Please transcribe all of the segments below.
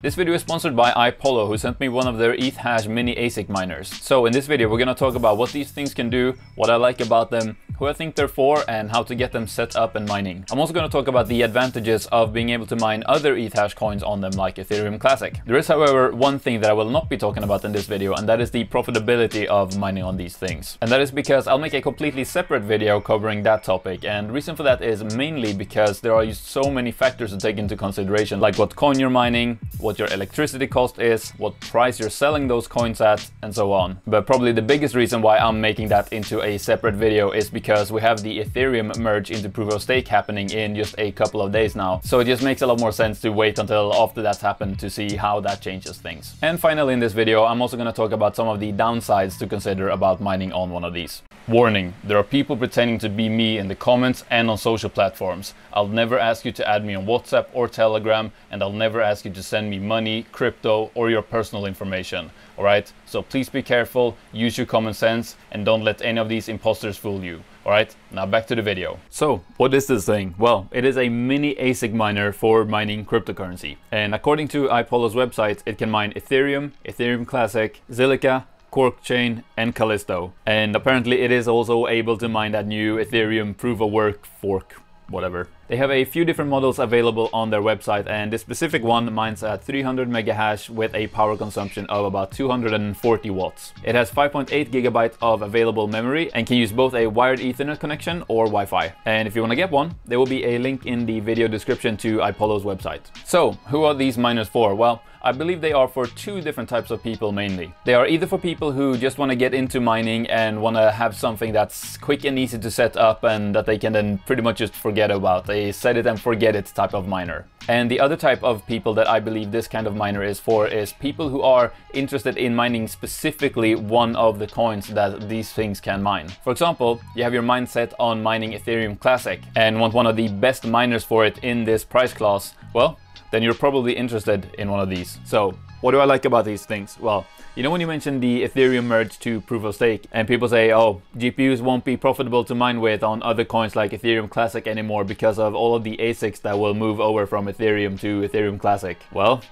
This video is sponsored by iPollo, who sent me one of their ETH hash mini ASIC miners. So in this video we're gonna talk about what these things can do, what I like about them, who I think they're for, and how to get them set up and mining. I'm also gonna talk about the advantages of being able to mine other ETH hash coins on them, like Ethereum Classic. There is, however, one thing that I will not be talking about in this video, and that is the profitability of mining on these things. And that is because I'll make a completely separate video covering that topic, and the reason for that is mainly because there are so many factors to take into consideration, like what coin you're mining, what your electricity cost is, what price you're selling those coins at, and so on. But probably the biggest reason why I'm making that into a separate video is because we have the Ethereum merge into Proof of Stake happening in just a couple of days now. So it just makes a lot more sense to wait until after that's happened to see how that changes things. And finally in this video, I'm also gonna talk about some of the downsides to consider about mining on one of these. Warning, there are people pretending to be me in the comments and on social platforms. I'll never ask you to add me on WhatsApp or Telegram, and I'll never ask you to send me money, crypto, or your personal information. All right? So please be careful, use your common sense, and don't let any of these imposters fool you. All right, now back to the video. So what is this thing? Well, it is a mini ASIC miner for mining cryptocurrency. And according to iPollo's website, it can mine Ethereum, Ethereum Classic, Zilliqa, Quark Chain, and Callisto. And apparently it is also able to mine that new Ethereum Proof of Work fork, whatever. They have a few different models available on their website, and this specific one mines at 300 mega hash with a power consumption of about 240 watts. It has 5.8 gigabytes of available memory and can use both a wired Ethernet connection or Wi-Fi. And if you want to get one, there will be a link in the video description to iPollo's website. So who are these miners for? Well, I believe they are for two different types of people mainly. They are either for people who just want to get into mining and want to have something that's quick and easy to set up and that they can then pretty much just forget about. A set it and forget it type of miner. And the other type of people that I believe this kind of miner is for is people who are interested in mining specifically one of the coins that these things can mine. For example, you have your mindset on mining Ethereum Classic and want one of the best miners for it in this price class. Well, then you're probably interested in one of these. So what do I like about these things? Well, you know when you mentioned the Ethereum merge to Proof of Stake and people say, oh, GPUs won't be profitable to mine with on other coins like Ethereum Classic anymore because of all of the ASICs that will move over from Ethereum to Ethereum Classic. Well,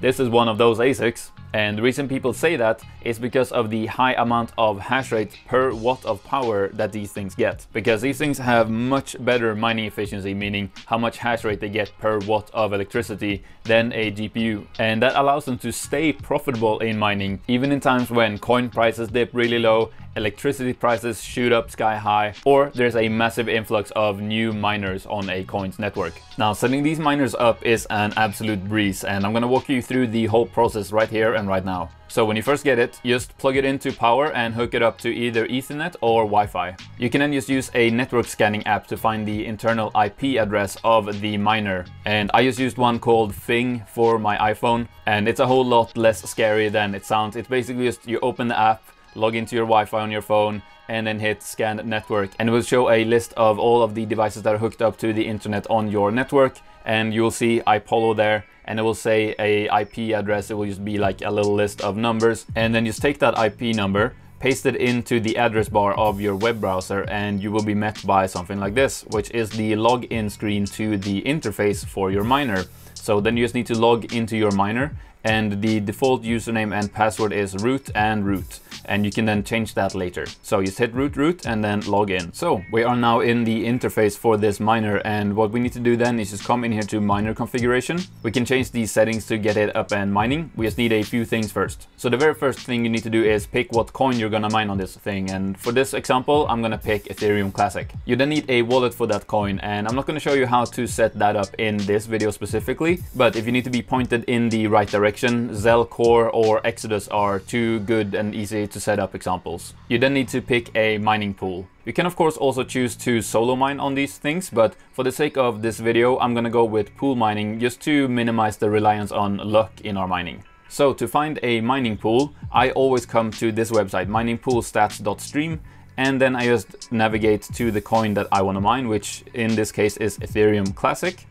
this is one of those ASICs. And the reason people say that is because of the high amount of hash rate per watt of power that these things get. Because these things have much better mining efficiency, meaning how much hash rate they get per watt of electricity than a GPU. And that allows them to stay profitable in mining, even in times when coin prices dip really low, electricity prices shoot up sky high, or there's a massive influx of new miners on a coin's network. Now, setting these miners up is an absolute breeze, and I'm gonna walk you through the whole process right here and right now. So when you first get it, just plug it into power and hook it up to either Ethernet or Wi-Fi. You can then just use a network scanning app to find the internal IP address of the miner. And I just used one called Fing for my iPhone, and it's a whole lot less scary than it sounds. It's basically just you open the app, log into your Wi-Fi on your phone, and then hit scan network, and it will show a list of all of the devices that are hooked up to the internet on your network, and you'll see iPollo there, and it will say a IP address. It will just be like a little list of numbers, and then just take that IP number, paste it into the address bar of your web browser, and you will be met by something like this, which is the login screen to the interface for your miner. So then you just need to log into your miner, and the default username and password is root and root. And you can then change that later. So you just hit root root and then log in. So we are now in the interface for this miner, and what we need to do then is just come in here to miner configuration. We can change these settings to get it up and mining. We just need a few things first. So the very first thing you need to do is pick what coin you're gonna mine on this thing, and for this example I'm gonna pick Ethereum Classic. You then need a wallet for that coin, and I'm not gonna show you how to set that up in this video specifically, but if you need to be pointed in the right direction, Zelle Core or Exodus are two good and easy to set up examples. You then need to pick a mining pool. You can of course also choose to solo mine on these things, but for the sake of this video I'm gonna go with pool mining just to minimize the reliance on luck in our mining. So to find a mining pool, I always come to this website, miningpoolstats.stream, and then I just navigate to the coin that I want to mine, which in this case is Ethereum Classic.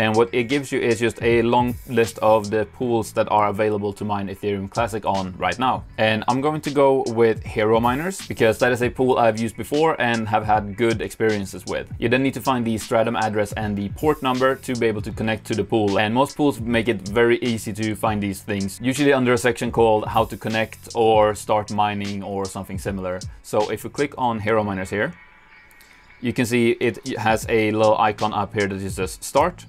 And what it gives you is just a long list of the pools that are available to mine Ethereum Classic on right now. And I'm going to go with Hero Miners because that is a pool I've used before and have had good experiences with. You then need to find the stratum address and the port number to be able to connect to the pool. And most pools make it very easy to find these things, usually under a section called how to connect or start mining or something similar. So if you click on Hero Miners here, you can see it has a little icon up here that says start.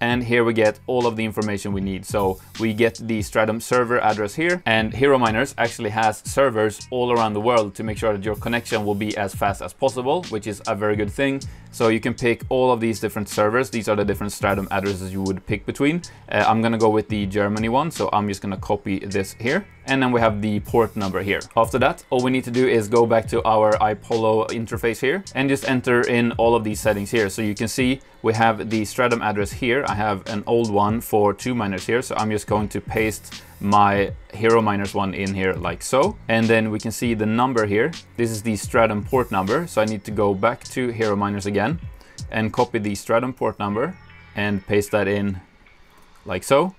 And here we get all of the information we need. So we get the Stratum server address here, and Hero Miners actually has servers all around the world to make sure that your connection will be as fast as possible, which is a very good thing. So you can pick all of these different servers. These are the different Stratum addresses you would pick between. I'm gonna go with the Germany one, so I'm just gonna copy this here. And then we have the port number here. After that, all we need to do is go back to our iPollo interface here and just enter in all of these settings here. So you can see we have the Stratum address here. I have an old one for two miners here. So I'm just going to paste my Hero Miners one in here like so. And then we can see the number here. This is the Stratum port number. So I need to go back to Hero Miners again and copy the Stratum port number and paste that in like so.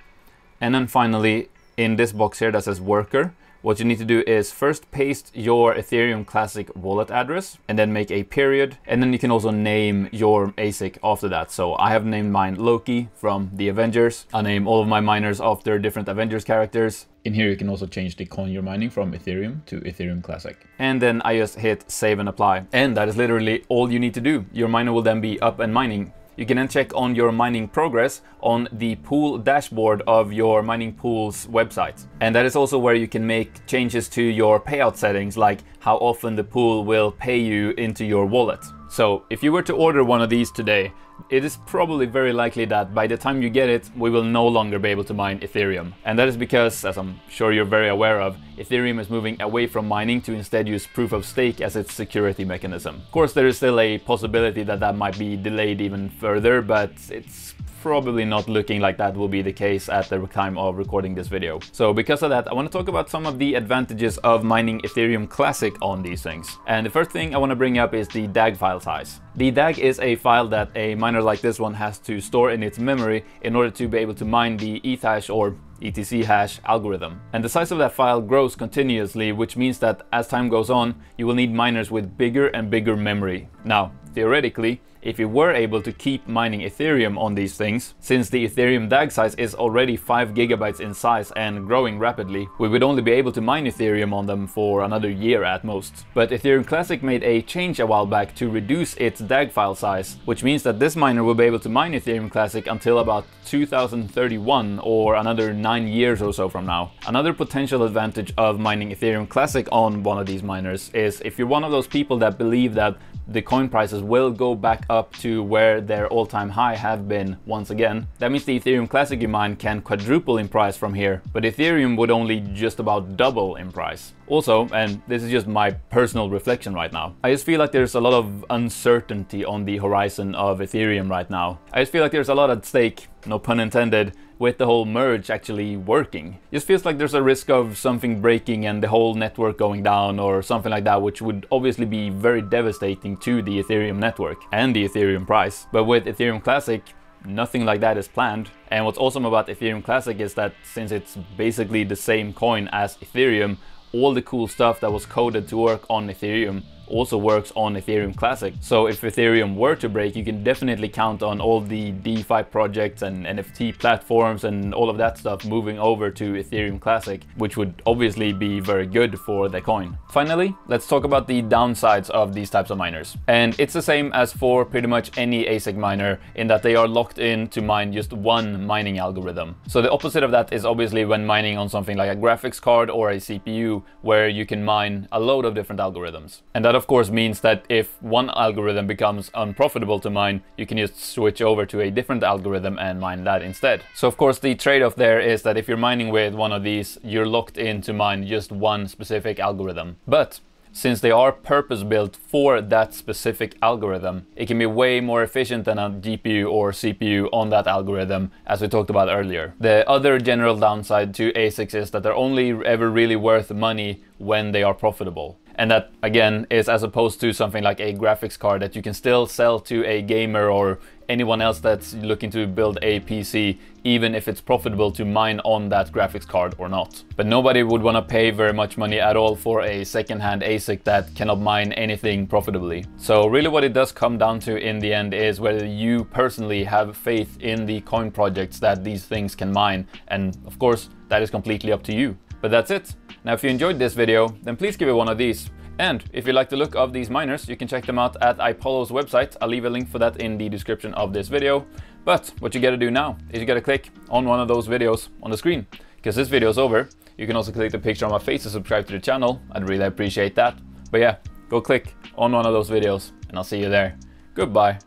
And then finally, in this box here that says worker, what you need to do is first paste your Ethereum Classic wallet address and then make a period. And then you can also name your ASIC after that. So I have named mine Loki from the Avengers. I name all of my miners after different Avengers characters. In here, you can also change the coin you're mining from Ethereum to Ethereum Classic. And then I just hit save and apply. And that is literally all you need to do. Your miner will then be up and mining. You can then check on your mining progress on the pool dashboard of your mining pool's website. And that is also where you can make changes to your payout settings, like how often the pool will pay you into your wallet. So if you were to order one of these today, it is probably very likely that by the time you get it, we will no longer be able to mine Ethereum. And that is because, as I'm sure you're very aware of, Ethereum is moving away from mining to instead use proof of stake as its security mechanism. Of course, there is still a possibility that that might be delayed even further, but it's probably not looking like that will be the case at the time of recording this video. So because of that, I want to talk about some of the advantages of mining Ethereum Classic on these things. And the first thing I want to bring up is the DAG file size. The DAG is a file that a miner like this one has to store in its memory in order to be able to mine the ETH hash or ETC hash algorithm. And the size of that file grows continuously, which means that as time goes on, you will need miners with bigger and bigger memory. Now, theoretically, if you were able to keep mining Ethereum on these things, since the Ethereum DAG size is already 5 GB in size and growing rapidly, we would only be able to mine Ethereum on them for another year at most. But Ethereum Classic made a change a while back to reduce its DAG file size, which means that this miner will be able to mine Ethereum Classic until about 2031 or another 9 years or so from now. Another potential advantage of mining Ethereum Classic on one of these miners is if you're one of those people that believe that the coin prices will go back up to where their all-time high have been once again. That means the Ethereum Classic you mine can quadruple in price from here, but Ethereum would only just about double in price. Also, and this is just my personal reflection right now, I just feel like there's a lot of uncertainty on the horizon of Ethereum right now. I just feel like there's a lot at stake, no pun intended, with the whole merge actually working. It just feels like there's a risk of something breaking and the whole network going down or something like that, which would obviously be very devastating to the Ethereum network and the Ethereum price. But with Ethereum Classic, nothing like that is planned. And what's awesome about Ethereum Classic is that since it's basically the same coin as Ethereum, all the cool stuff that was coded to work on Ethereum also works on Ethereum Classic. So if Ethereum were to break, you can definitely count on all the DeFi projects and NFT platforms and all of that stuff moving over to Ethereum Classic, which would obviously be very good for the coin. Finally, let's talk about the downsides of these types of miners. And it's the same as for pretty much any ASIC miner in that they are locked in to mine just one mining algorithm. So the opposite of that is obviously when mining on something like a graphics card or a CPU, where you can mine a load of different algorithms. And that of course means that if one algorithm becomes unprofitable to mine, you can just switch over to a different algorithm and mine that instead. So of course the trade-off there is that if you're mining with one of these, you're locked in to mine just one specific algorithm. But since they are purpose-built for that specific algorithm, it can be way more efficient than a GPU or CPU on that algorithm, as we talked about earlier. The other general downside to ASICs is that they're only ever really worth money when they are profitable. And that, again, is as opposed to something like a graphics card that you can still sell to a gamer or anyone else that's looking to build a PC, even if it's profitable to mine on that graphics card or not. But nobody would want to pay very much money at all for a second-hand ASIC that cannot mine anything profitably. So really what it does come down to in the end is whether you personally have faith in the coin projects that these things can mine. And of course, that is completely up to you. But that's it. Now, if you enjoyed this video, then please give it one of these. And if you like the look of these miners, you can check them out at iPollo's website. I'll leave a link for that in the description of this video. But what you gotta do now is you gotta click on one of those videos on the screen. Because this video is over. You can also click the picture on my face to subscribe to the channel. I'd really appreciate that. But yeah, go click on one of those videos and I'll see you there. Goodbye.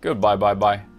Goodbye, bye, bye.